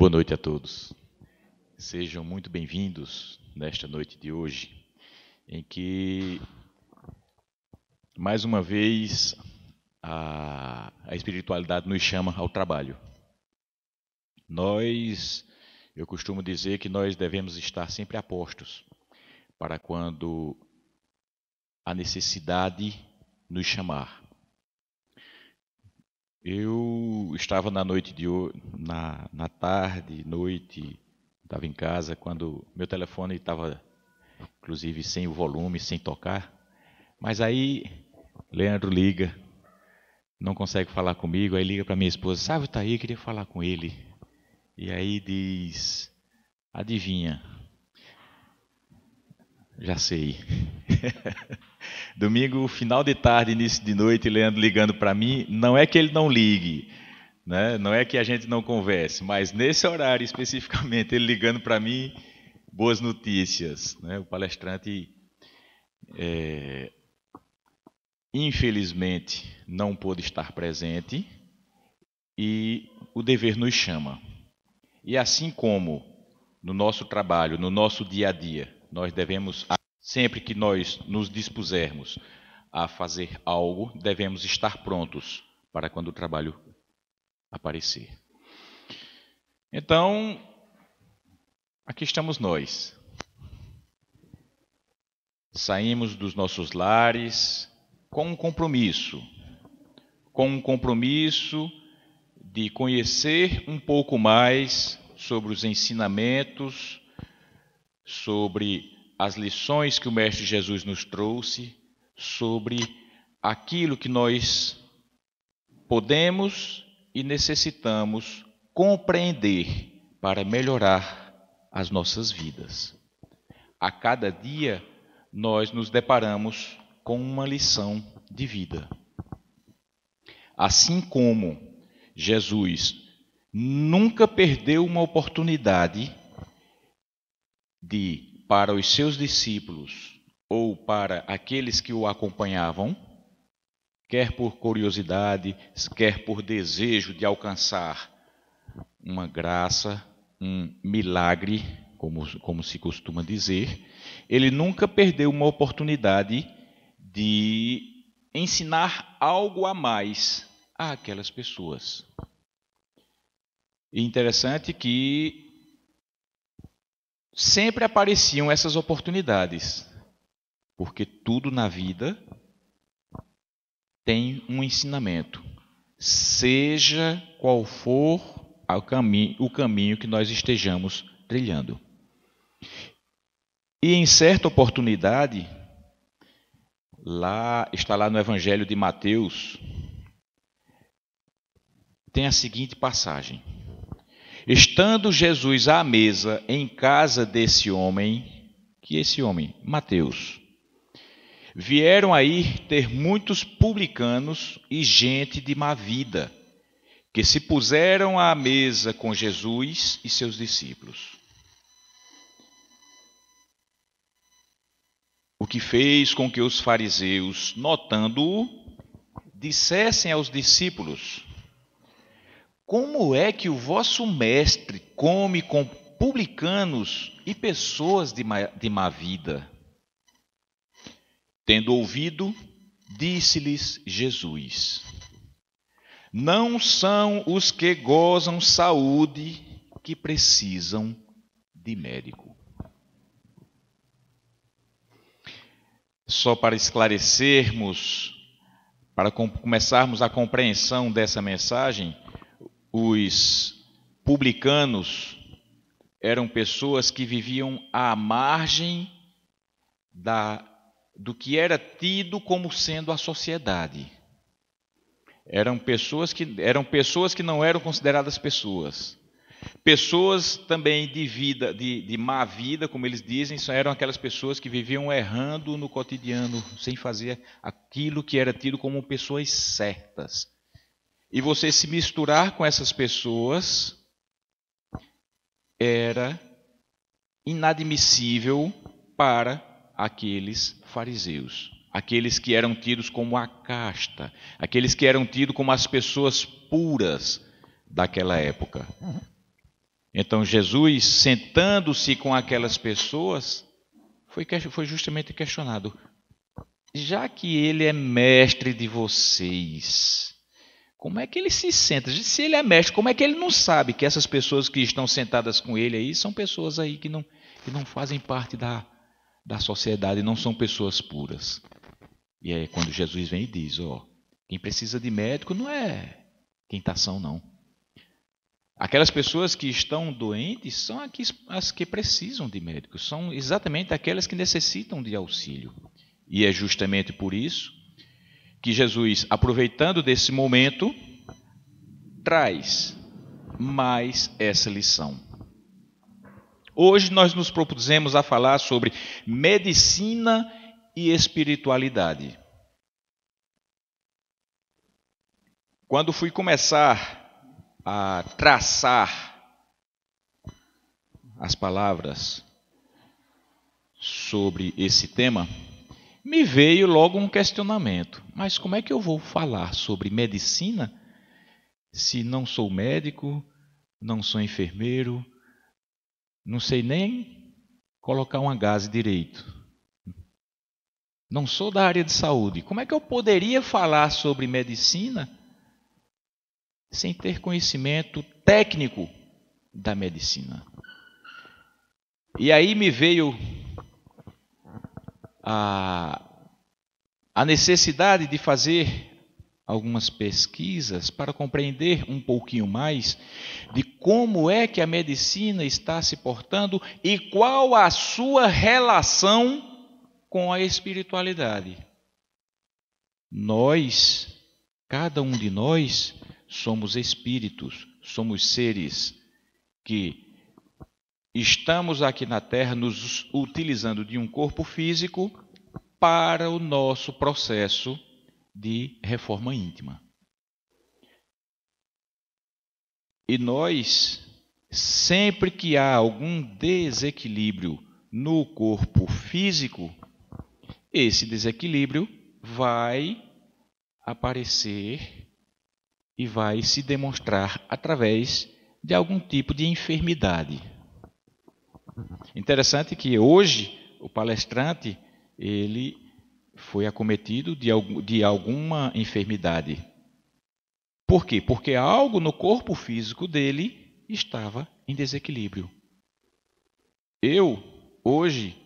Boa noite a todos. Sejam muito bem-vindos nesta noite de hoje, em que, mais uma vez, a espiritualidade nos chama ao trabalho. Eu costumo dizer que nós devemos estar sempre a postos, para quando a necessidade nos chamar. Eu estava estava em casa, quando meu telefone estava, inclusive, sem o volume, sem tocar. Mas aí, Leandro liga, não consegue falar comigo, aí liga para minha esposa, Sávio está aí, queria falar com ele. E aí diz, adivinha, já sei. Domingo, final de tarde, início de noite, Leandro ligando para mim. Não é que ele não ligue, né? Não é que a gente não converse, mas nesse horário especificamente, ele ligando para mim, boas notícias, né? O palestrante, infelizmente, não pôde estar presente e o dever nos chama. E assim como no nosso trabalho, no nosso dia a dia, nós devemos... Sempre que nós nos dispusermos a fazer algo, devemos estar prontos para quando o trabalho aparecer. Então, aqui estamos nós. Saímos dos nossos lares com um compromisso de conhecer um pouco mais sobre os ensinamentos, sobre as lições que o Mestre Jesus nos trouxe, sobre aquilo que nós podemos e necessitamos compreender para melhorar as nossas vidas. A cada dia, nós nos deparamos com uma lição de vida. Assim como Jesus nunca perdeu uma oportunidade de, para os seus discípulos ou para aqueles que o acompanhavam, quer por curiosidade, quer por desejo de alcançar uma graça, um milagre, como se costuma dizer, ele nunca perdeu uma oportunidade de ensinar algo a mais àquelas pessoas. E interessante que sempre apareciam essas oportunidades, porque tudo na vida tem um ensinamento, seja qual for o caminho que nós estejamos trilhando. E em certa oportunidade, está lá no Evangelho de Mateus, tem a seguinte passagem. Estando Jesus à mesa em casa desse homem, Mateus, vieram aí ter muitos publicanos e gente de má vida, que se puseram à mesa com Jesus e seus discípulos. O que fez com que os fariseus, notando-o, dissessem aos discípulos: como é que o vosso mestre come com publicanos e pessoas de má vida? Tendo ouvido, disse-lhes Jesus: não são os que gozam saúde que precisam de médico. Só para esclarecermos, para começarmos a compreensão dessa mensagem, os publicanos eram pessoas que viviam à margem do que era tido como sendo a sociedade. Eram pessoas que não eram consideradas pessoas. Pessoas também de má vida, como eles dizem, eram aquelas pessoas que viviam errando no cotidiano, sem fazer aquilo que era tido como pessoas certas. E você se misturar com essas pessoas era inadmissível para aqueles fariseus, aqueles que eram tidos como a casta, aqueles que eram tidos como as pessoas puras daquela época. Então Jesus, sentando-se com aquelas pessoas, foi justamente questionado. Já que ele é mestre de vocês, como é que ele se senta? Se ele é mestre, como é que ele não sabe que essas pessoas que estão sentadas com ele aí são pessoas aí que não fazem parte da sociedade, não são pessoas puras? E aí quando Jesus vem e diz, ó, quem precisa de médico não é quem está são, não. Aquelas pessoas que estão doentes são as que precisam de médico, são exatamente aquelas que necessitam de auxílio. E é justamente por isso que Jesus, aproveitando desse momento, traz mais essa lição. Hoje nós nos propusemos a falar sobre medicina e espiritualidade. Quando fui começar a traçar as palavras sobre esse tema, me veio logo um questionamento. Mas como é que eu vou falar sobre medicina se não sou médico, não sou enfermeiro, não sei nem colocar uma gaze direito? Não sou da área de saúde. Como é que eu poderia falar sobre medicina sem ter conhecimento técnico da medicina? E aí me veio a necessidade de fazer algumas pesquisas para compreender um pouquinho mais de como é que a medicina está se portando e qual a sua relação com a espiritualidade. Nós, cada um de nós, somos espíritos, somos seres que estamos aqui na Terra nos utilizando de um corpo físico para o nosso processo de reforma íntima. E nós, sempre que há algum desequilíbrio no corpo físico, esse desequilíbrio vai aparecer e vai se demonstrar através de algum tipo de enfermidade. Interessante que hoje o palestrante ele foi acometido de alguma enfermidade. Por quê? Porque algo no corpo físico dele estava em desequilíbrio. Eu, hoje,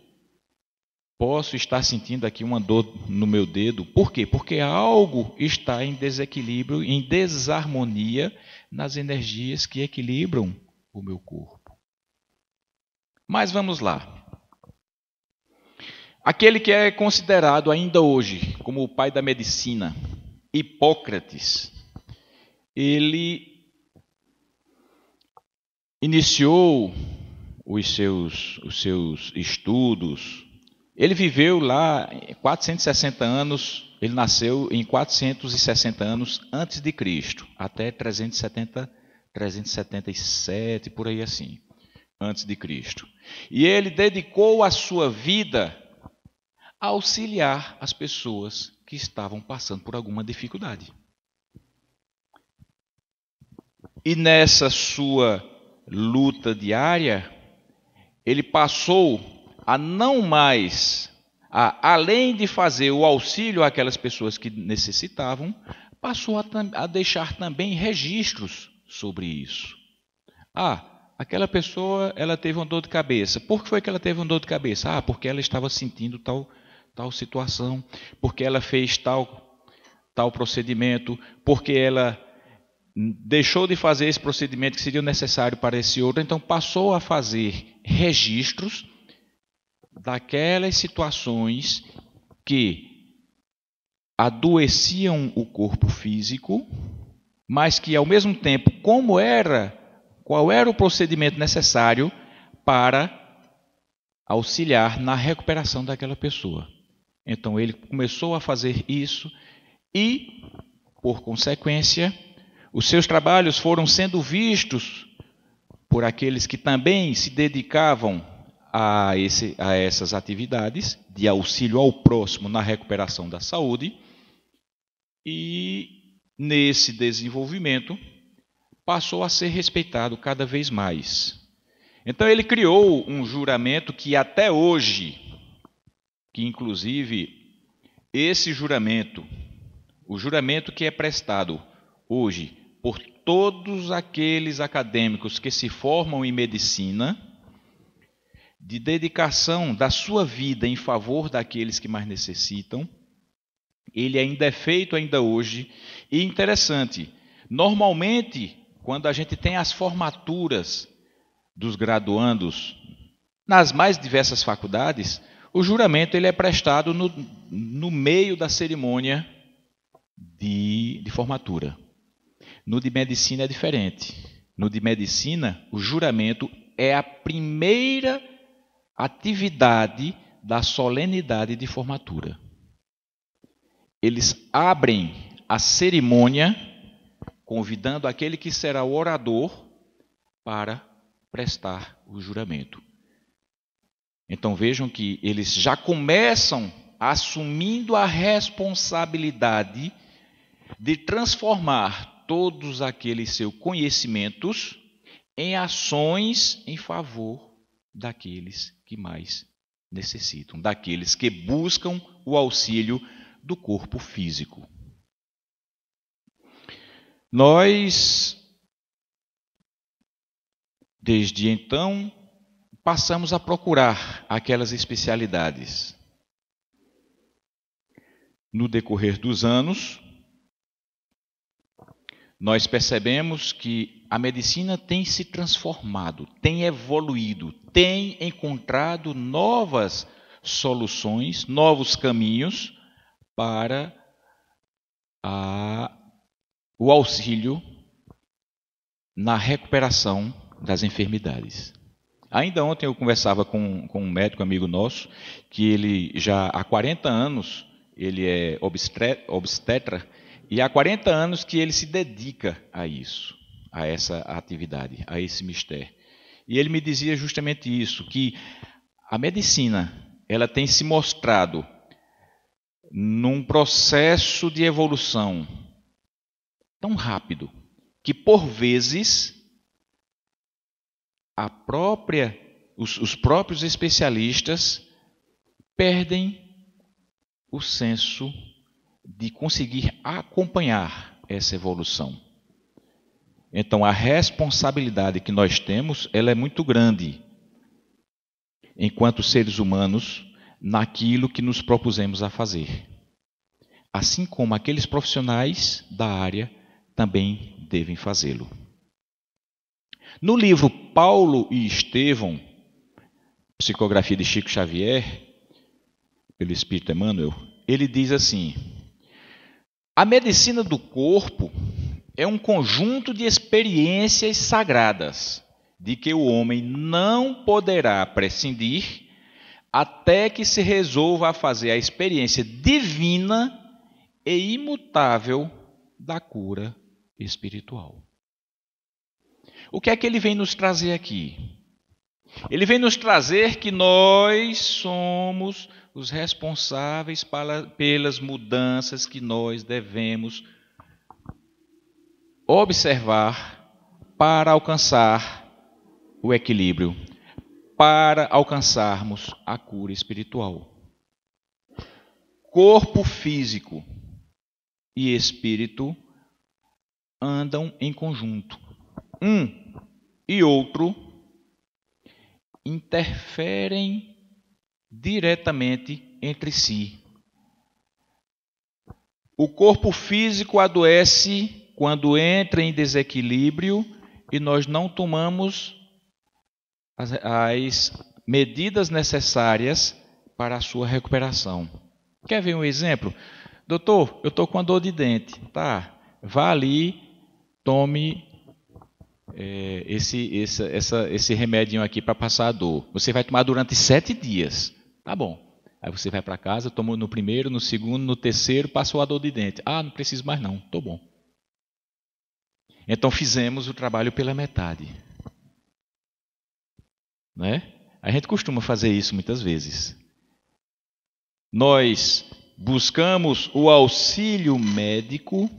posso estar sentindo aqui uma dor no meu dedo. Por quê? Porque algo está em desequilíbrio, em desarmonia nas energias que equilibram o meu corpo. Mas vamos lá. Aquele que é considerado ainda hoje como o pai da medicina, Hipócrates, ele iniciou os seus estudos. Ele viveu lá 460 anos, ele nasceu em 460 anos antes de Cristo, até 377, por aí assim, antes de Cristo. E ele dedicou a sua vida a auxiliar as pessoas que estavam passando por alguma dificuldade. E nessa sua luta diária, ele passou a não mais, além de fazer o auxílio àquelas pessoas que necessitavam, passou a deixar também registros sobre isso. Aquela pessoa ela teve uma dor de cabeça. Por que foi que ela teve uma dor de cabeça? Porque ela estava sentindo tal situação, porque ela fez tal procedimento, porque ela deixou de fazer esse procedimento que seria necessário para esse outro. Então passou a fazer registros daquelas situações que adoeciam o corpo físico, mas que ao mesmo tempo, qual era o procedimento necessário para auxiliar na recuperação daquela pessoa. Então ele começou a fazer isso e, por consequência, os seus trabalhos foram sendo vistos por aqueles que também se dedicavam a essas atividades de auxílio ao próximo na recuperação da saúde. E nesse desenvolvimento, passou a ser respeitado cada vez mais. Então ele criou um juramento que até hoje, que inclusive esse juramento, o juramento que é prestado hoje por todos aqueles acadêmicos que se formam em medicina, de dedicação da sua vida em favor daqueles que mais necessitam, ele ainda é feito ainda hoje. E interessante, normalmente, quando a gente tem as formaturas dos graduandos nas mais diversas faculdades, o juramento ele é prestado no meio da cerimônia de formatura. No de medicina é diferente. No de medicina, o juramento é a primeira atividade da solenidade de formatura. Eles abrem a cerimônia convidando aquele que será o orador para prestar o juramento. Então vejam que eles já começam assumindo a responsabilidade de transformar todos aqueles seus conhecimentos em ações em favor daqueles que mais necessitam, daqueles que buscam o auxílio do corpo físico. Nós, desde então, passamos a procurar aquelas especialidades. No decorrer dos anos, nós percebemos que a medicina tem se transformado, tem evoluído, tem encontrado novas soluções, novos caminhos para o auxílio na recuperação das enfermidades. Ainda ontem eu conversava com um médico amigo nosso, que ele já há 40 anos, ele é obstetra, e há 40 anos que ele se dedica a isso, a essa atividade, a esse mistério. E ele me dizia justamente isso, que a medicina ela tem se mostrado num processo de evolução tão rápido que, por vezes, os próprios especialistas perdem o senso de conseguir acompanhar essa evolução. Então, a responsabilidade que nós temos, ela é muito grande, enquanto seres humanos, naquilo que nos propusemos a fazer. Assim como aqueles profissionais da área também devem fazê-lo. No livro Paulo e Estevão, psicografia de Chico Xavier, pelo espírito Emmanuel, ele diz assim: a medicina do corpo é um conjunto de experiências sagradas de que o homem não poderá prescindir até que se resolva a fazer a experiência divina e imutável da cura espiritual. O que é que ele vem nos trazer aqui? Ele vem nos trazer que nós somos os responsáveis pelas mudanças que nós devemos observar para alcançar o equilíbrio, para alcançarmos a cura espiritual. Corpo físico e espírito andam em conjunto. Um e outro interferem diretamente entre si. O corpo físico adoece quando entra em desequilíbrio e nós não tomamos as medidas necessárias para a sua recuperação. Quer ver um exemplo? Doutor, eu estou com a dor de dente. Tá, vá ali, tome esse remedinho aqui para passar a dor. Você vai tomar durante 7 dias. Tá bom. Aí você vai para casa, toma no primeiro, no segundo, no terceiro, passou a dor de dente. Ah, não preciso mais não, estou bom. Então fizemos o trabalho pela metade. Né? A gente costuma fazer isso muitas vezes. Nós buscamos o auxílio médico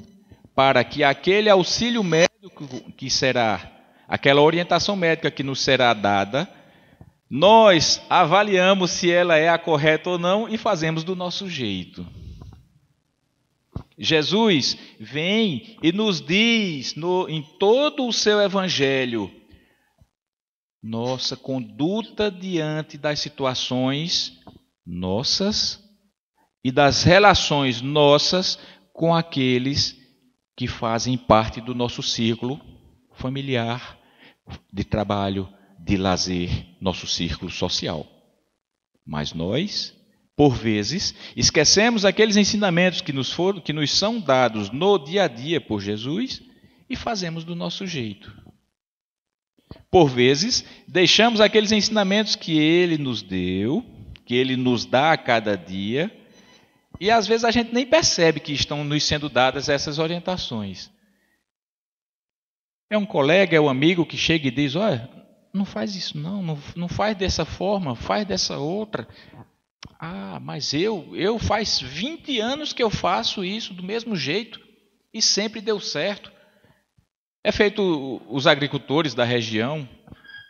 para que aquele auxílio médico que será, aquela orientação médica que nos será dada, nós avaliamos se ela é a correta ou não e fazemos do nosso jeito. Jesus vem e nos diz em todo o seu evangelho nossa conduta diante das situações nossas e das relações nossas com aqueles que fazem parte do nosso círculo familiar, de trabalho, de lazer, nosso círculo social. Mas nós, por vezes, esquecemos aqueles ensinamentos que nos são dados no dia a dia por Jesus e fazemos do nosso jeito. Por vezes, deixamos aqueles ensinamentos que Ele nos deu, que Ele nos dá a cada dia, e às vezes a gente nem percebe que estão nos sendo dadas essas orientações. É um colega, é um amigo que chega e diz, olha, não faz isso não faz dessa forma, faz dessa outra. Ah, mas eu faz 20 anos que eu faço isso do mesmo jeito e sempre deu certo. É feito os agricultores da região,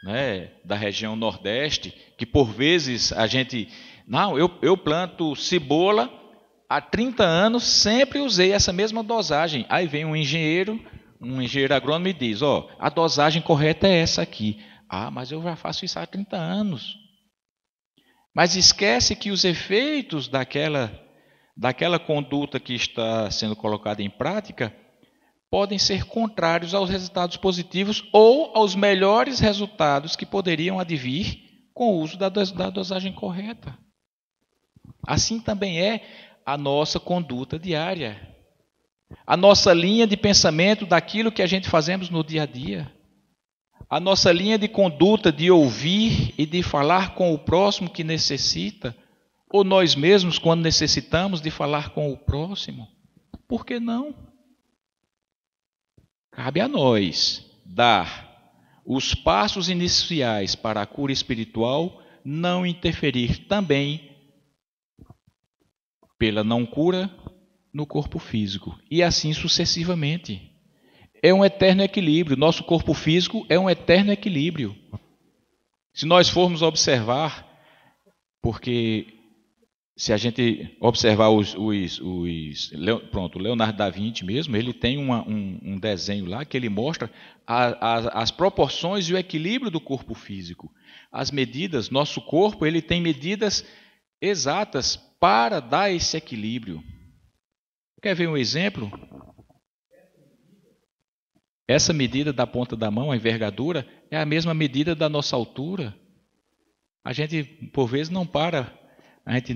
né, da região Nordeste, que por vezes a gente... Não, eu planto cebola há 30 anos, sempre usei essa mesma dosagem. Aí vem um engenheiro agrônomo e diz, ó, a dosagem correta é essa aqui. Ah, mas eu já faço isso há 30 anos. Mas esquece que os efeitos daquela conduta que está sendo colocada em prática podem ser contrários aos resultados positivos ou aos melhores resultados que poderiam advir com o uso da dosagem correta. Assim também é a nossa conduta diária, a nossa linha de pensamento daquilo que a gente fazemos no dia a dia. A nossa linha de conduta de ouvir e de falar com o próximo que necessita, ou nós mesmos quando necessitamos de falar com o próximo, por que não? Cabe a nós dar os passos iniciais para a cura espiritual, não interferir também pela não cura no corpo físico, e assim sucessivamente. É um eterno equilíbrio. Nosso corpo físico é um eterno equilíbrio. Se nós formos observar, porque se a gente observar pronto, Leonardo da Vinci mesmo, ele tem um desenho lá que ele mostra as proporções e o equilíbrio do corpo físico. As medidas, nosso corpo, ele tem medidas exatas para dar esse equilíbrio. Quer ver um exemplo? Essa medida da ponta da mão, a envergadura, é a mesma medida da nossa altura. A gente, por vezes, não para. A gente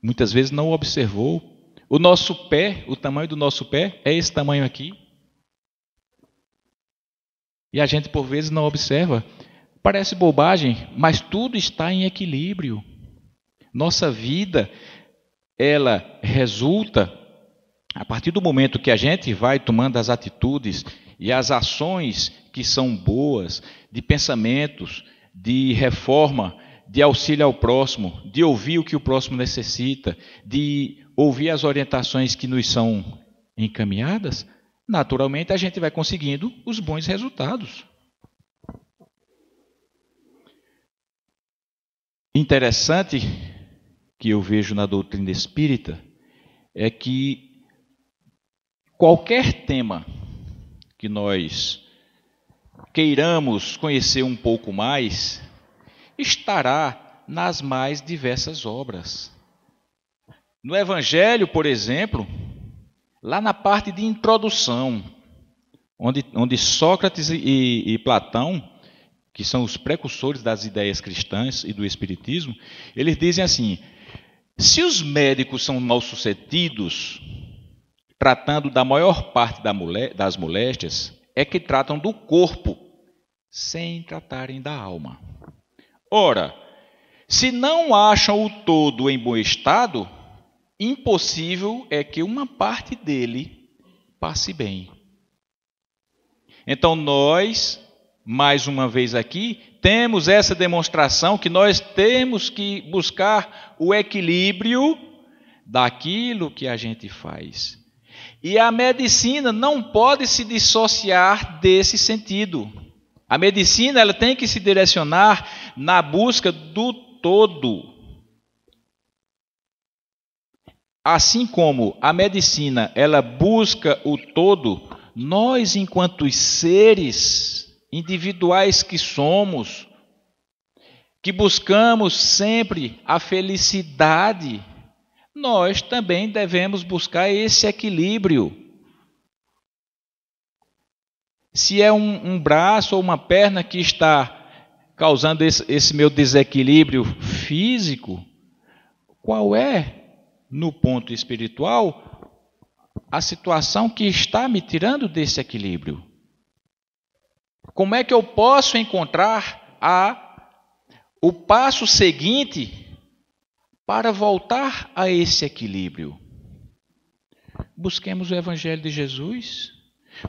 muitas vezes não observou. O nosso pé, o tamanho do nosso pé, é esse tamanho aqui. E a gente, por vezes, não observa. Parece bobagem, mas tudo está em equilíbrio. Nossa vida, ela resulta... A partir do momento que a gente vai tomando as atitudes e as ações que são boas, de pensamentos, de reforma, de auxílio ao próximo, de ouvir o que o próximo necessita, de ouvir as orientações que nos são encaminhadas, naturalmente a gente vai conseguindo os bons resultados. Interessante que eu vejo na doutrina espírita é que qualquer tema que nós queiramos conhecer um pouco mais, estará nas mais diversas obras. No Evangelho, por exemplo, lá na parte de introdução, onde Sócrates e Platão, que são os precursores das ideias cristãs e do Espiritismo, eles dizem assim, se os médicos são mal-sucedidos... tratando da maior parte das moléstias, é que tratam do corpo, sem tratarem da alma. Ora, se não acham o todo em bom estado, impossível é que uma parte dele passe bem. Então nós, mais uma vez aqui, temos essa demonstração que nós temos que buscar o equilíbrio daquilo que a gente faz. E a medicina não pode se dissociar desse sentido. A medicina ela tem que se direcionar na busca do todo. Assim como a medicina ela busca o todo, nós, enquanto seres individuais que somos, que buscamos sempre a felicidade, nós também devemos buscar esse equilíbrio. Se é um braço ou uma perna que está causando esse meu desequilíbrio físico, qual é, no ponto espiritual, a situação que está me tirando desse equilíbrio? Como é que eu posso encontrar o passo seguinte para voltar a esse equilíbrio? Busquemos o Evangelho de Jesus,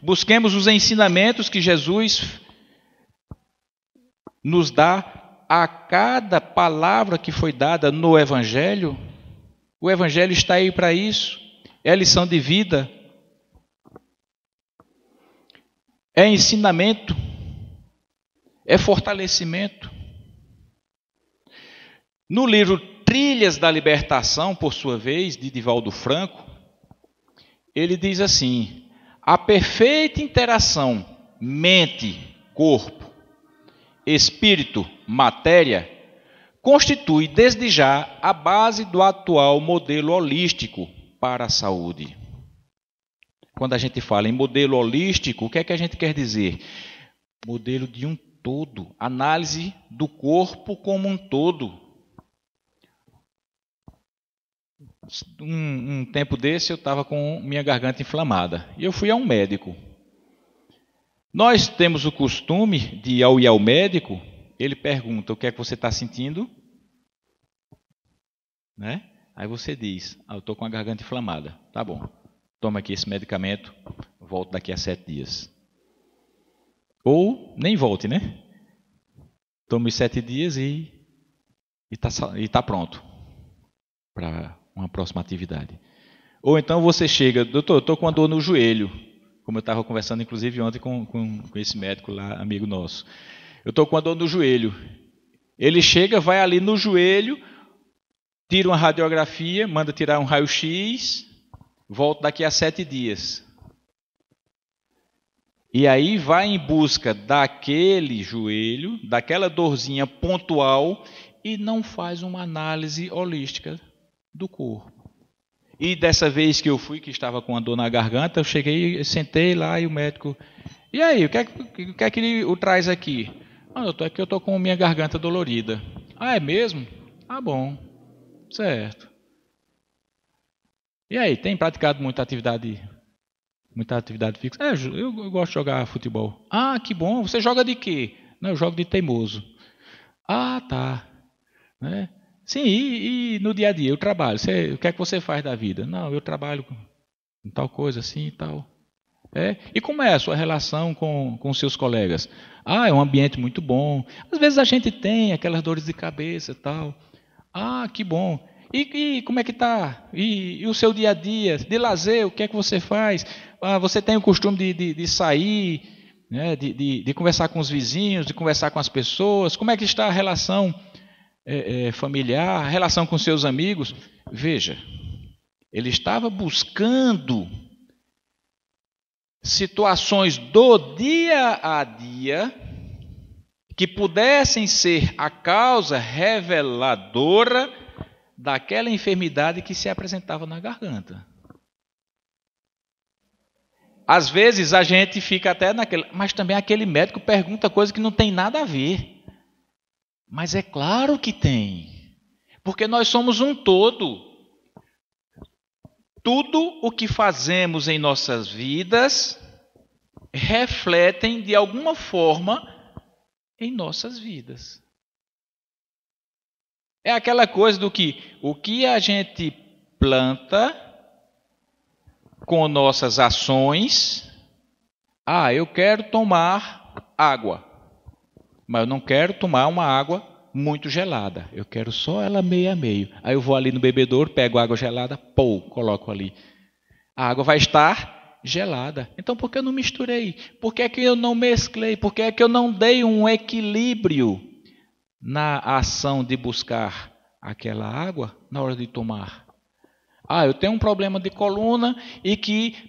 busquemos os ensinamentos que Jesus nos dá a cada palavra que foi dada no Evangelho. O Evangelho está aí para isso. É a lição de vida. É ensinamento. É fortalecimento. No livro Trilhas da Libertação, por sua vez, de Divaldo Franco, ele diz assim: a perfeita interação mente-corpo, espírito-matéria constitui desde já a base do atual modelo holístico para a saúde. Quando a gente fala em modelo holístico, o que é que a gente quer dizer? Modelo de um todo, análise do corpo como um todo. Um tempo desse eu estava com minha garganta inflamada e eu fui a um médico. Nós temos o costume de, ao ir ao médico, ele pergunta: o que é que você está sentindo? Né? Aí você diz: eu estou com a garganta inflamada. Tá bom, toma aqui esse medicamento, volto daqui a 7 dias. Ou nem volte, né? Toma os 7 dias e está pronto para uma próxima atividade. Ou então você chega: doutor, eu estou com a dor no joelho, como eu estava conversando inclusive ontem com esse médico lá, amigo nosso. Eu estou com a dor no joelho. Ele chega, vai ali no joelho, tira uma radiografia, manda tirar um raio-x, volta daqui a 7 dias. E aí vai em busca daquele joelho, daquela dorzinha pontual, e não faz uma análise holística do corpo. E dessa vez que eu fui, que estava com a dor na garganta, eu cheguei, sentei lá e o médico: e aí, o que é que ele traz aqui? Ah, doutor, aqui eu estou com minha garganta dolorida. Ah, é mesmo? Ah, bom. Certo. E aí, tem praticado muita atividade fixa? É, eu gosto de jogar futebol. Ah, que bom. Você joga de quê? Não, eu jogo de teimoso. Ah, tá. Né? Sim, e no dia a dia, o trabalho? O que é que você faz da vida? Não, eu trabalho com tal coisa assim e tal. É, e como é a sua relação com seus colegas? Ah, é um ambiente muito bom. Às vezes a gente tem aquelas dores de cabeça e tal. Ah, que bom. E como é que está? E o seu dia a dia? De lazer, o que é que você faz? Ah, você tem o costume de sair, né? de conversar com os vizinhos, de conversar com as pessoas? Como é que está a relação familiar, a relação com seus amigos? Veja, ele estava buscando situações do dia a dia que pudessem ser a causa reveladora daquela enfermidade que se apresentava na garganta. Às vezes a gente fica até naquele... Mas também aquele médico pergunta coisa que não tem nada a ver. Mas é claro que tem. Porque nós somos um todo. Tudo o que fazemos em nossas vidas refletem, de alguma forma, em nossas vidas. É aquela coisa do que o que a gente planta com nossas ações. Ah, eu quero tomar água, mas eu não quero tomar uma água muito gelada, eu quero só ela meio a meio. Aí eu vou ali no bebedouro, pego água gelada, coloco ali. A água vai estar gelada. Então, por que eu não misturei? Por que é que eu não mesclei? Por que é que eu não dei um equilíbrio na ação de buscar aquela água na hora de tomar? Ah, eu tenho um problema de coluna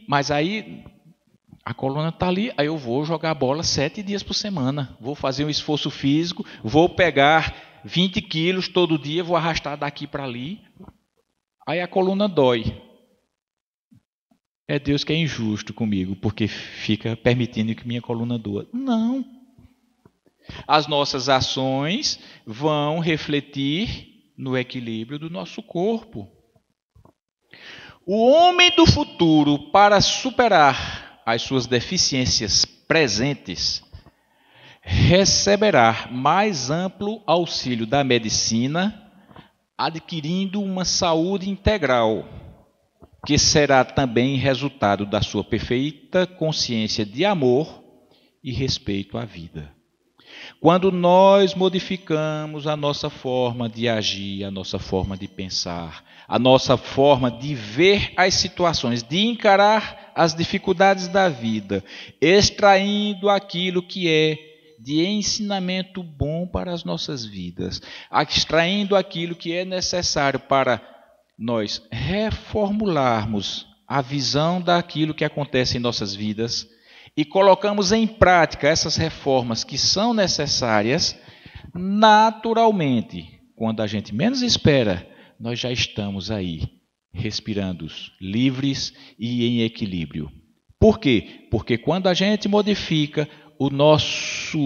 mas aí a coluna está ali, aí eu vou jogar bola 7 dias por semana. Vou fazer um esforço físico, vou pegar 20 quilos todo dia, vou arrastar daqui para ali. Aí a coluna dói. É Deus que é injusto comigo, porque fica permitindo que minha coluna doa. Não. As nossas ações vão refletir no equilíbrio do nosso corpo. O homem do futuro, para superar as suas deficiências presentes, receberá mais amplo auxílio da medicina, adquirindo uma saúde integral, que será também resultado da sua perfeita consciência de amor e respeito à vida. Quando nós modificamos a nossa forma de agir, a nossa forma de pensar, a nossa forma de ver as situações, de encarar as dificuldades da vida, extraindo aquilo que é de ensinamento bom para as nossas vidas, extraindo aquilo que é necessário para nós reformularmos a visão daquilo que acontece em nossas vidas, e colocamos em prática essas reformas que são necessárias, naturalmente, quando a gente menos espera, nós já estamos aí, respirando livres e em equilíbrio. Por quê? Porque quando a gente modifica o nosso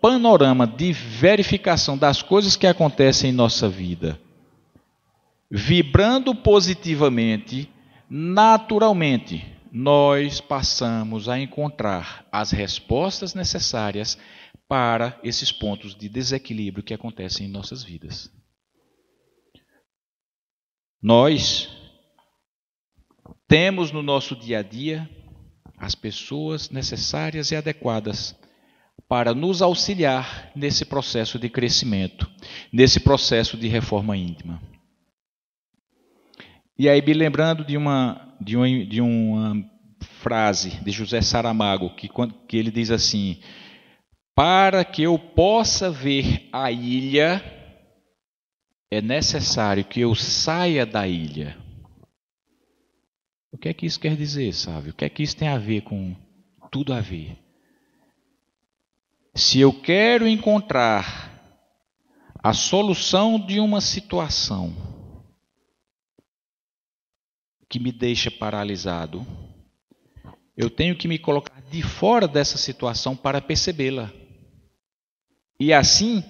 panorama de verificação das coisas que acontecem em nossa vida, vibrando positivamente, naturalmente, nós passamos a encontrar as respostas necessárias para esses pontos de desequilíbrio que acontecem em nossas vidas. Nós temos no nosso dia a dia as pessoas necessárias e adequadas para nos auxiliar nesse processo de crescimento, nesse processo de reforma íntima. E aí, me lembrando de uma frase de José Saramago, que ele diz assim: para que eu possa ver a ilha, é necessário que eu saia da ilha. O que é que isso quer dizer, sabe? O que é que isso tem a ver com tudo a ver? Se eu quero encontrar a solução de uma situação que me deixa paralisado, eu tenho que me colocar de fora dessa situação para percebê-la. E assim,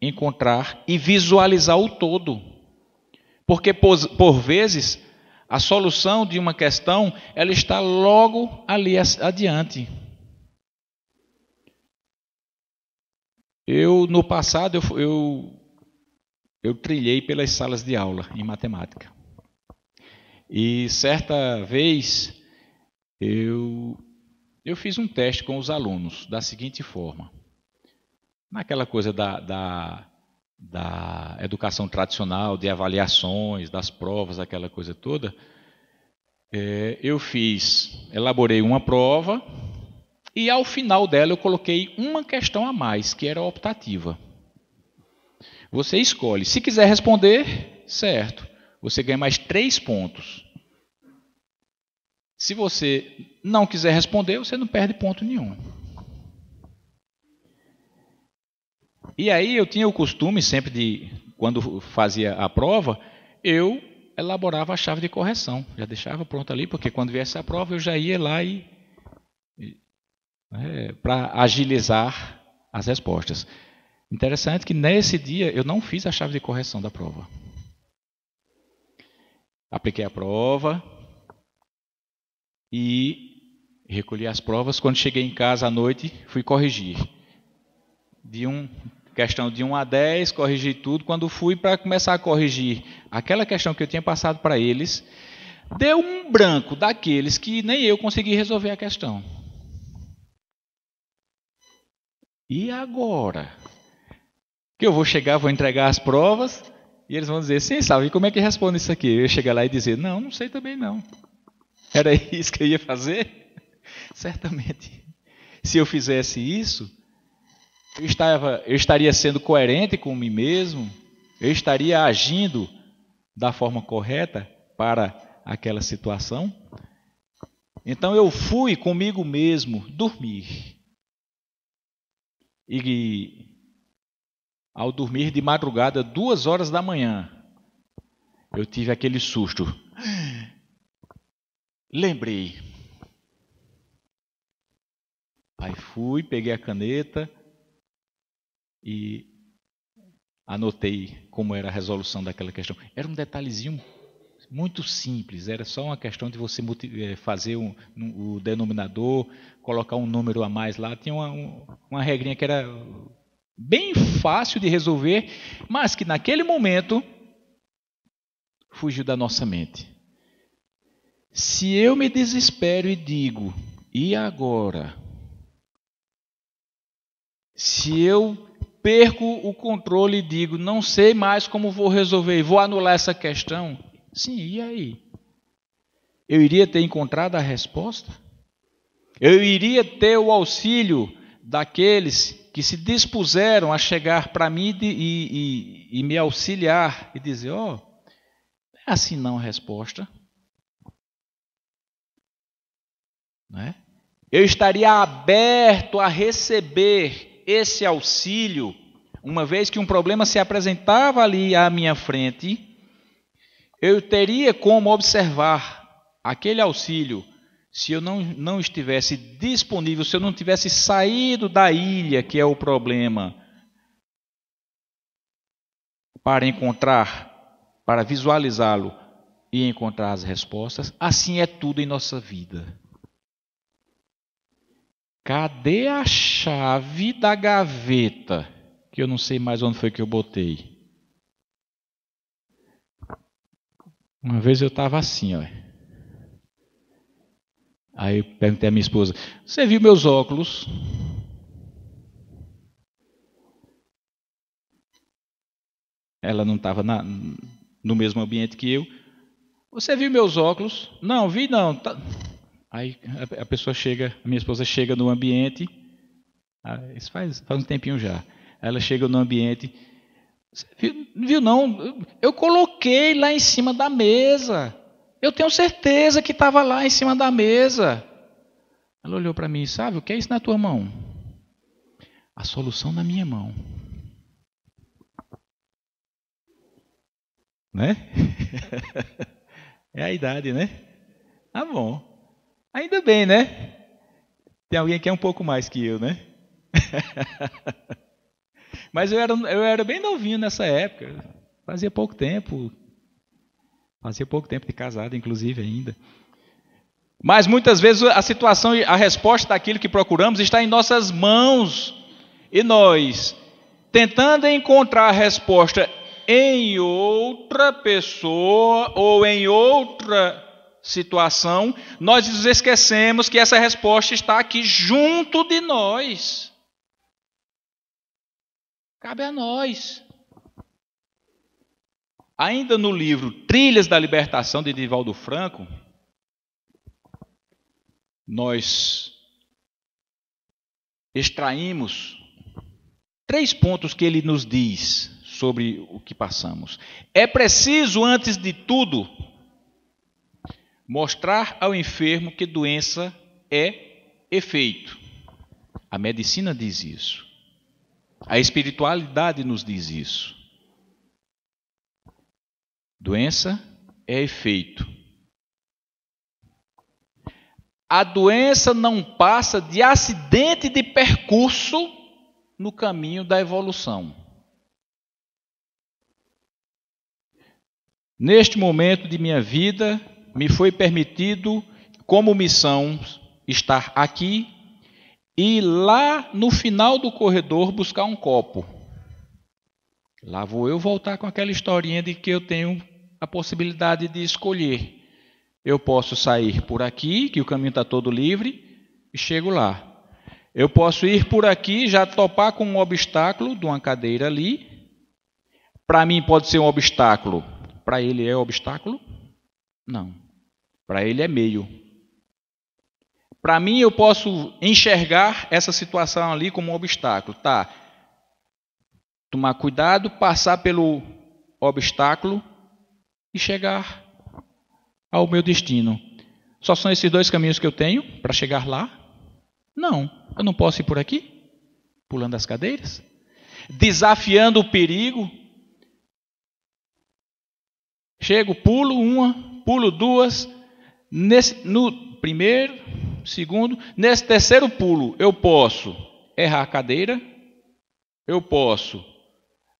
encontrar e visualizar o todo. Porque, por vezes, a solução de uma questão, ela está logo ali adiante. No passado, eu trilhei pelas salas de aula em matemática. E certa vez eu fiz um teste com os alunos da seguinte forma. Naquela coisa da educação tradicional, de avaliações, das provas, aquela coisa toda, elaborei uma prova e ao final dela eu coloquei uma questão a mais, que era optativa. Você escolhe, se quiser responder, certo. Você ganha mais 3 pontos. Se você não quiser responder, você não perde ponto nenhum. E aí eu tinha o costume sempre quando fazia a prova, eu elaborava a chave de correção. Já deixava pronta ali, porque quando viesse a prova eu já ia lá para agilizar as respostas. Interessante que nesse dia eu não fiz a chave de correção da prova. Apliquei a prova e recolhi as provas. Quando cheguei em casa à noite, fui corrigir. Questão de 1 a 10, corrigi tudo. Quando fui para começar a corrigir aquela questão que eu tinha passado para eles, deu um branco daqueles que nem eu consegui resolver a questão. E agora? Que eu vou entregar as provas E eles vão dizer, sim, sabe, e como é que responde isso aqui? Eu ia chegar lá e dizer, não, não sei também não. Era isso que eu ia fazer? Certamente. Se eu fizesse isso, eu estaria sendo coerente com mim mesmo, eu estaria agindo da forma correta para aquela situação. Então eu fui comigo mesmo dormir. E ao dormir de madrugada, 2h da manhã, eu tive aquele susto. Lembrei. Aí fui, peguei a caneta e anotei como era a resolução daquela questão. Era um detalhezinho muito simples, era só uma questão de você fazer o denominador, colocar um número a mais lá. Tinha uma regrinha que era bem fácil de resolver, mas que naquele momento fugiu da nossa mente. Se eu me desespero e digo, e agora? Se eu perco o controle e digo, não sei mais como vou resolver e vou anular essa questão, sim, e aí? Eu iria ter encontrado a resposta? Eu iria ter o auxílio daqueles que se dispuseram a chegar para mim e me auxiliar e dizer, ó, não é assim não a resposta. Né? Eu estaria aberto a receber esse auxílio, uma vez que um problema se apresentava ali à minha frente, eu teria como observar aquele auxílio. Se eu não estivesse disponível, se eu não tivesse saído da ilha, que é o problema, para encontrar, para visualizá-lo e encontrar as respostas, assim é tudo em nossa vida. Cadê a chave da gaveta? Que eu não sei mais onde foi que eu botei. Uma vez eu estava assim, ó. Aí eu perguntei à minha esposa, você viu meus óculos? Ela não estava no mesmo ambiente que eu. Você viu meus óculos? Não, vi não. Tá. Aí a pessoa chega, a minha esposa chega no ambiente, isso faz um tempinho já, ela chega no ambiente, você viu não? Eu coloquei lá em cima da mesa. Eu tenho certeza que estava lá em cima da mesa. Ela olhou para mim e sabe, o que é isso na tua mão? A solução na minha mão. Né? É a idade, né? Tá bom. Ainda bem, né? Tem alguém que é um pouco mais que eu, né? Mas eu era bem novinho nessa época. Fazia pouco tempo de casado, inclusive, ainda. Mas muitas vezes a situação, a resposta daquilo que procuramos está em nossas mãos. E nós, tentando encontrar a resposta em outra pessoa ou em outra situação, nós nos esquecemos que essa resposta está aqui junto de nós. Cabe a nós. Ainda no livro Trilhas da Libertação, de Divaldo Franco, nós extraímos 3 pontos que ele nos diz sobre o que passamos. É preciso, antes de tudo, mostrar ao enfermo que doença é efeito. A medicina diz isso. A espiritualidade nos diz isso. Doença é efeito. A doença não passa de acidente de percurso no caminho da evolução. Neste momento de minha vida, me foi permitido, como missão, estar aqui e lá no final do corredor buscar um copo. Lá vou eu voltar com aquela historinha de que eu tenho a possibilidade de escolher. Eu posso sair por aqui, que o caminho está todo livre, e chego lá. Eu posso ir por aqui, já topar com um obstáculo de uma cadeira ali, Para mim pode ser um obstáculo. Para ele é obstáculo? Não. Para ele é meio. Para mim eu posso enxergar essa situação ali como um obstáculo. Tá. Tomar cuidado, passar pelo obstáculo e chegar ao meu destino. Só são esses dois caminhos que eu tenho para chegar lá? Não. Eu não posso ir por aqui? Pulando as cadeiras? Desafiando o perigo? Chego, pulo uma, pulo duas. No primeiro, segundo, nesse terceiro pulo, eu posso errar a cadeira, eu posso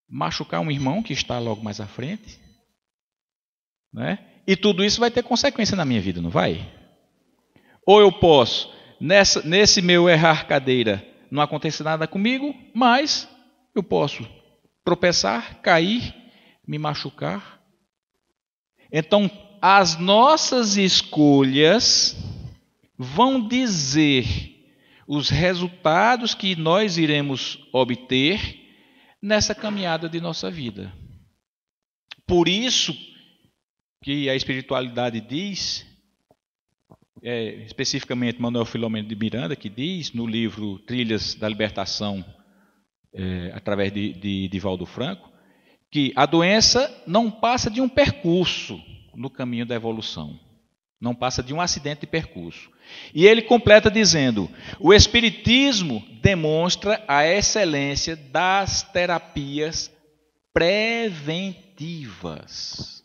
machucar um irmão que está logo mais à frente, né? E tudo isso vai ter consequência na minha vida, não vai? Ou eu posso, nesse meu errar cadeira, não acontecer nada comigo, mas eu posso tropeçar, cair, me machucar. Então, as nossas escolhas vão dizer os resultados que nós iremos obter nessa caminhada de nossa vida. Por isso que a espiritualidade diz, especificamente Manuel Filomeno de Miranda, que diz no livro Trilhas da Libertação, através de Divaldo Franco, que a doença não passa de um percurso no caminho da evolução. Não passa de um acidente de percurso. E ele completa dizendo: o Espiritismo demonstra a excelência das terapias preventivas.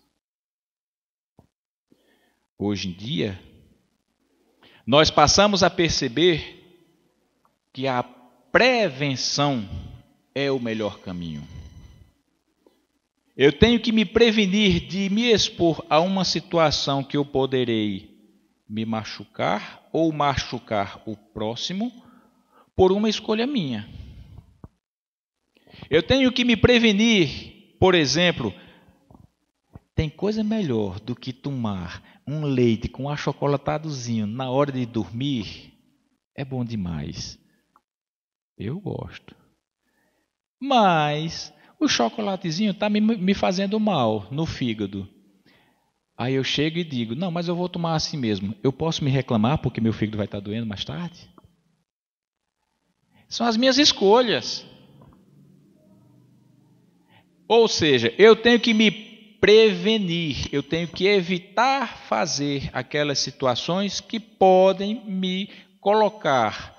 Hoje em dia, nós passamos a perceber que a prevenção é o melhor caminho. Eu tenho que me prevenir de me expor a uma situação que eu poderei me machucar ou machucar o próximo por uma escolha minha. Eu tenho que me prevenir, por exemplo, tem coisa melhor do que tomar um leite com achocolatadozinho na hora de dormir? É bom demais. Eu gosto. Mas o chocolatezinho está me fazendo mal no fígado. Aí eu chego e digo: não, mas eu vou tomar assim mesmo. Eu posso me reclamar porque meu fígado vai estar doendo mais tarde? São as minhas escolhas. Ou seja, eu tenho que me prevenir, eu tenho que evitar fazer aquelas situações que podem me colocar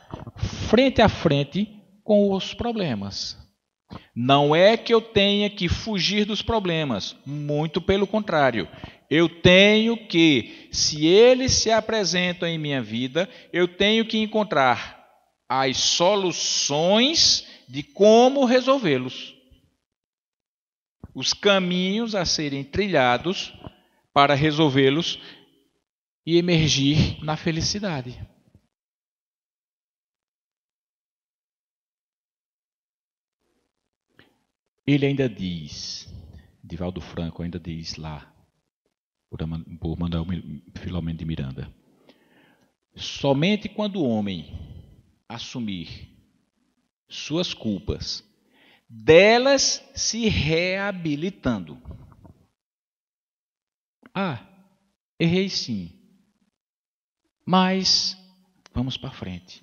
frente a frente com os problemas. Não é que eu tenha que fugir dos problemas, muito pelo contrário. Eu tenho que, se eles se apresentam em minha vida, eu tenho que encontrar as soluções de como resolvê-los. Os caminhos a serem trilhados para resolvê-los e emergir na felicidade. Ele ainda diz, Divaldo Franco ainda diz lá, por Manuel Filomeno de Miranda: somente quando o homem assumir suas culpas, delas se reabilitando. Ah, errei sim, mas vamos para frente.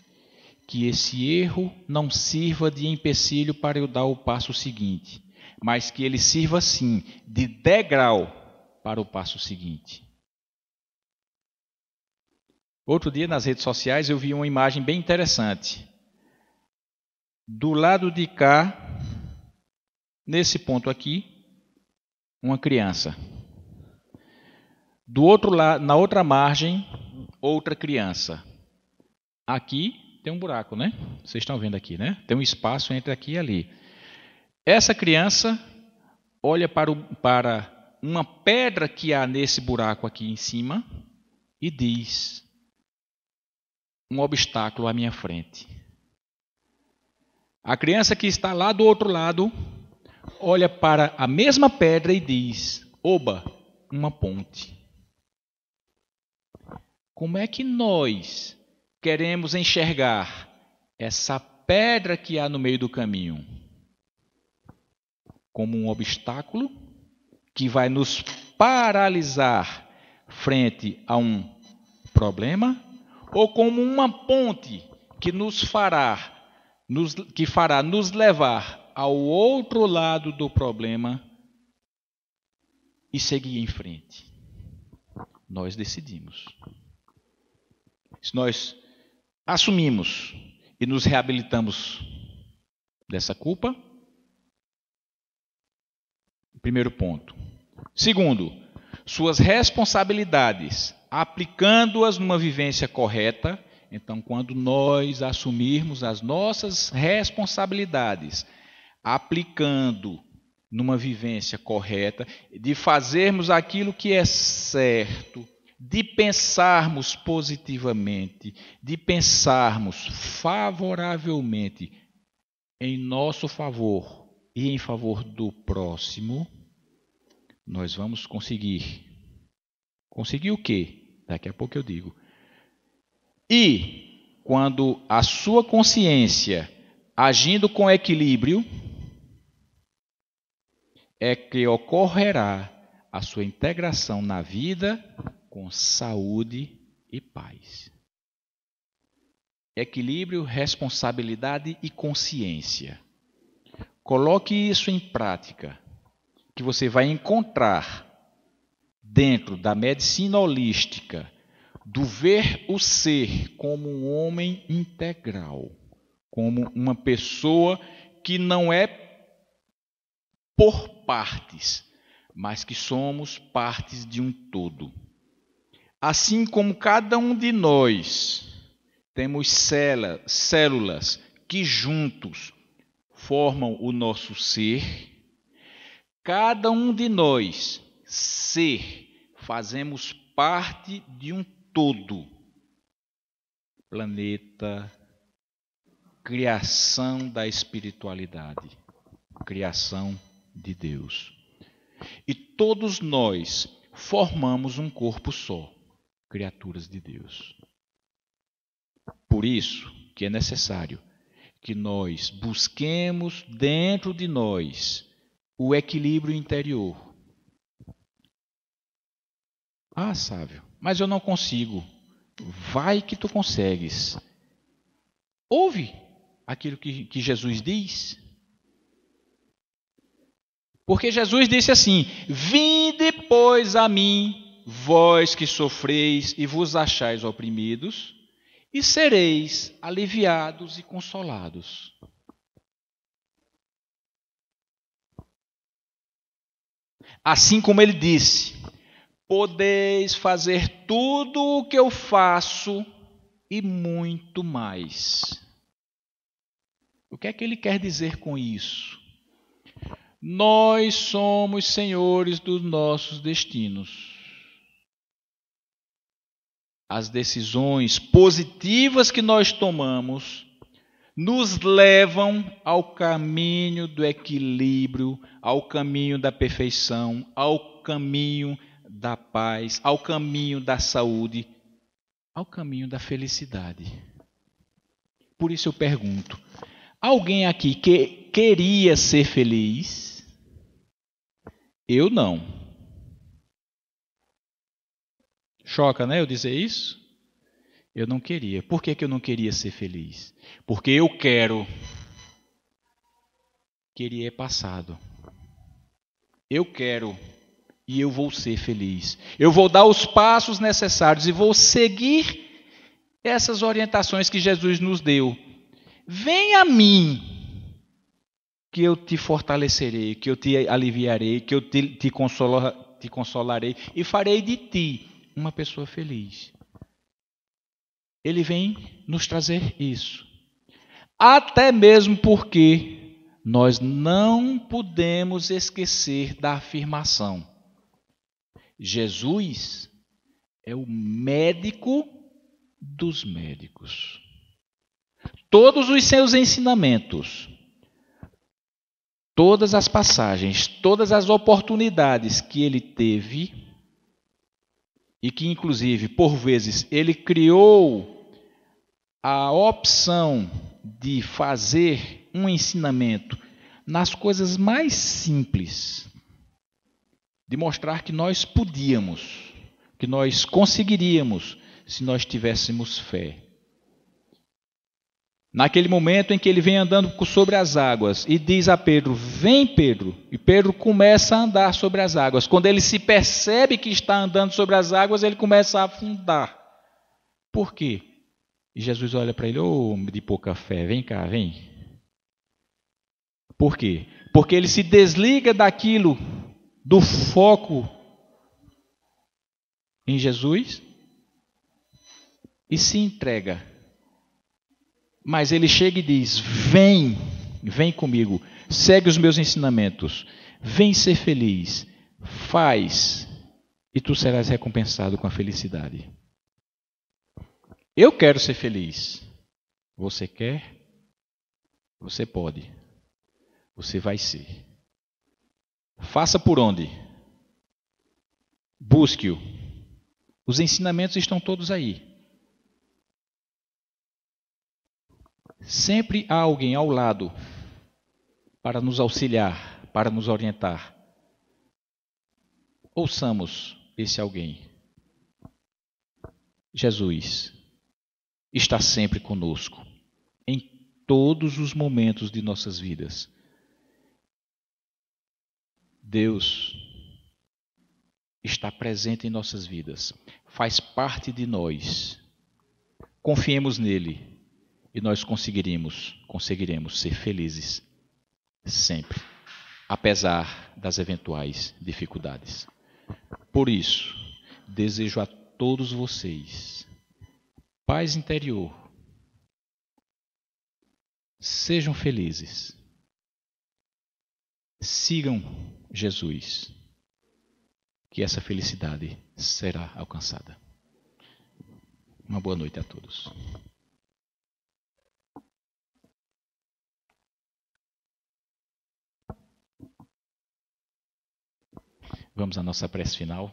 Que esse erro não sirva de empecilho para eu dar o passo seguinte, mas que ele sirva sim de degrau para o passo seguinte. Outro dia nas redes sociais eu vi uma imagem bem interessante. Do lado de cá, nesse ponto aqui, uma criança. Do outro lado, na outra margem, outra criança. Aqui tem um buraco, né? Vocês estão vendo aqui, né? Tem um espaço entre aqui e ali. Essa criança olha para uma pedra que há nesse buraco aqui em cima e diz: um obstáculo à minha frente. A criança que está lá do outro lado olha para a mesma pedra e diz: oba, uma ponte. Como é que nós queremos enxergar essa pedra que há no meio do caminho? como um obstáculo que vai nos paralisar frente a um problema, ou como uma ponte que fará nos levar ao outro lado do problema e seguir em frente. Nós decidimos. Se nós assumimos e nos reabilitamos dessa culpa, primeiro ponto. Segundo, suas responsabilidades, aplicando-as numa vivência correta. Então, quando nós assumirmos as nossas responsabilidades, aplicando numa vivência correta, de fazermos aquilo que é certo, de pensarmos positivamente, de pensarmos favoravelmente em nosso favor e em favor do próximo, nós vamos conseguir. Conseguir o quê? Daqui a pouco eu digo. E quando a sua consciência, agindo com equilíbrio, é que ocorrerá a sua integração na vida com saúde e paz. Equilíbrio, responsabilidade e consciência. Coloque isso em prática, que você vai encontrar dentro da medicina holística, do ver o ser como um homem integral, como uma pessoa que não é por partes, mas que somos partes de um todo. Assim como cada um de nós temos células que juntos formam o nosso ser, cada um de nós, ser, fazemos parte de um todo. Planeta, criação da espiritualidade, criação de Deus. E todos nós formamos um corpo só, criaturas de Deus. Por isso que é necessário que nós busquemos dentro de nós o equilíbrio interior. Ah, sábio, mas eu não consigo. Vai que tu consegues. Ouve aquilo que Jesus diz. Porque Jesus disse assim: vinde, pois, a mim, vós que sofreis e vos achais oprimidos, e sereis aliviados e consolados. Assim como ele disse, podeis fazer tudo o que eu faço e muito mais. O que é que ele quer dizer com isso? Nós somos senhores dos nossos destinos. As decisões positivas que nós tomamos nos levam ao caminho do equilíbrio, ao caminho da perfeição, ao caminho da paz, ao caminho da saúde, ao caminho da felicidade. Por isso eu pergunto, alguém aqui que queria ser feliz? Eu não. Choca, né, eu dizer isso? Eu não queria. Por que eu não queria ser feliz? Porque eu quero. Queria é passado. Eu quero e eu vou ser feliz. Eu vou dar os passos necessários e vou seguir essas orientações que Jesus nos deu. Vem a mim, que eu te fortalecerei, que eu te aliviarei, que eu te consolarei e farei de ti uma pessoa feliz. Ele vem nos trazer isso. Até mesmo porque nós não podemos esquecer da afirmação: Jesus é o médico dos médicos. Todos os seus ensinamentos, todas as passagens, todas as oportunidades que ele teve, e que inclusive por vezes ele criou a opção de fazer um ensinamento nas coisas mais simples, de mostrar que nós podíamos, que nós conseguiríamos, se nós tivéssemos fé. Naquele momento em que ele vem andando sobre as águas e diz a Pedro, vem Pedro, e Pedro começa a andar sobre as águas. Quando ele se percebe que está andando sobre as águas, ele começa a afundar. Por quê? E Jesus olha para ele, ô homem de pouca fé, vem cá, vem. Por quê? Porque ele se desliga daquilo, do foco em Jesus e se entrega. Mas ele chega e diz, vem, vem comigo, segue os meus ensinamentos, vem ser feliz, faz, e tu serás recompensado com a felicidade. Eu quero ser feliz. Você quer? Você pode. Você vai ser. Faça por onde? Busque-o. Os ensinamentos estão todos aí. Sempre há alguém ao lado para nos auxiliar, para nos orientar. Ouçamos esse alguém. Jesus está sempre conosco, em todos os momentos de nossas vidas. Deus está presente em nossas vidas, faz parte de nós. Confiemos nele. E nós conseguiremos ser felizes sempre, apesar das eventuais dificuldades. Por isso, desejo a todos vocês paz interior. Sejam felizes. Sigam Jesus, que essa felicidade será alcançada. Uma boa noite a todos. Vamos à nossa prece final.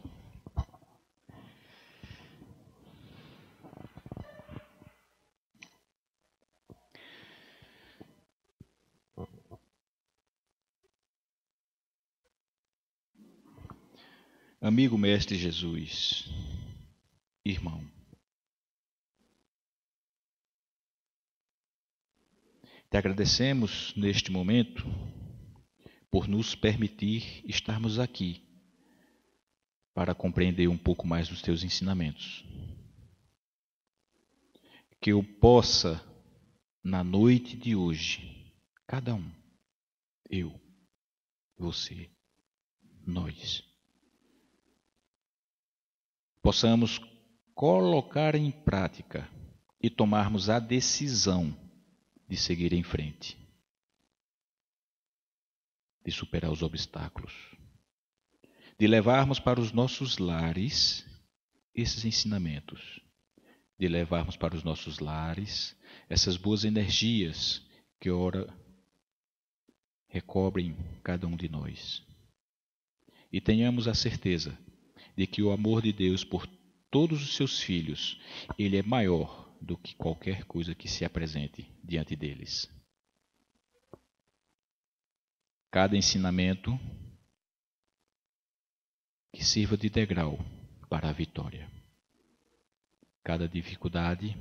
Amigo Mestre Jesus, irmão, te agradecemos neste momento por nos permitir estarmos aqui, para compreender um pouco mais dos teus ensinamentos. Que eu possa, na noite de hoje, cada um, eu, você, nós, possamos colocar em prática e tomarmos a decisão de seguir em frente, de superar os obstáculos, de levarmos para os nossos lares esses ensinamentos, de levarmos para os nossos lares essas boas energias que ora recobrem cada um de nós. E tenhamos a certeza de que o amor de Deus por todos os seus filhos, ele é maior do que qualquer coisa que se apresente diante deles. Cada ensinamento que sirva de degrau para a vitória. Cada dificuldade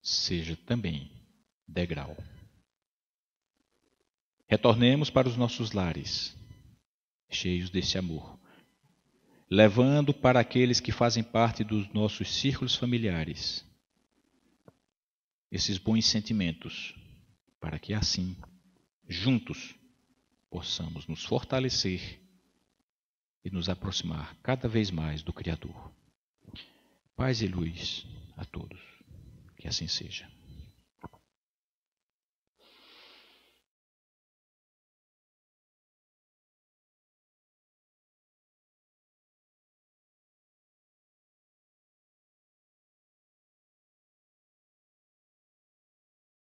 seja também degrau. Retornemos para os nossos lares, cheios desse amor, levando para aqueles que fazem parte dos nossos círculos familiares esses bons sentimentos, para que assim, juntos, possamos nos fortalecer e nos aproximar cada vez mais do Criador. Paz e luz a todos. Que assim seja.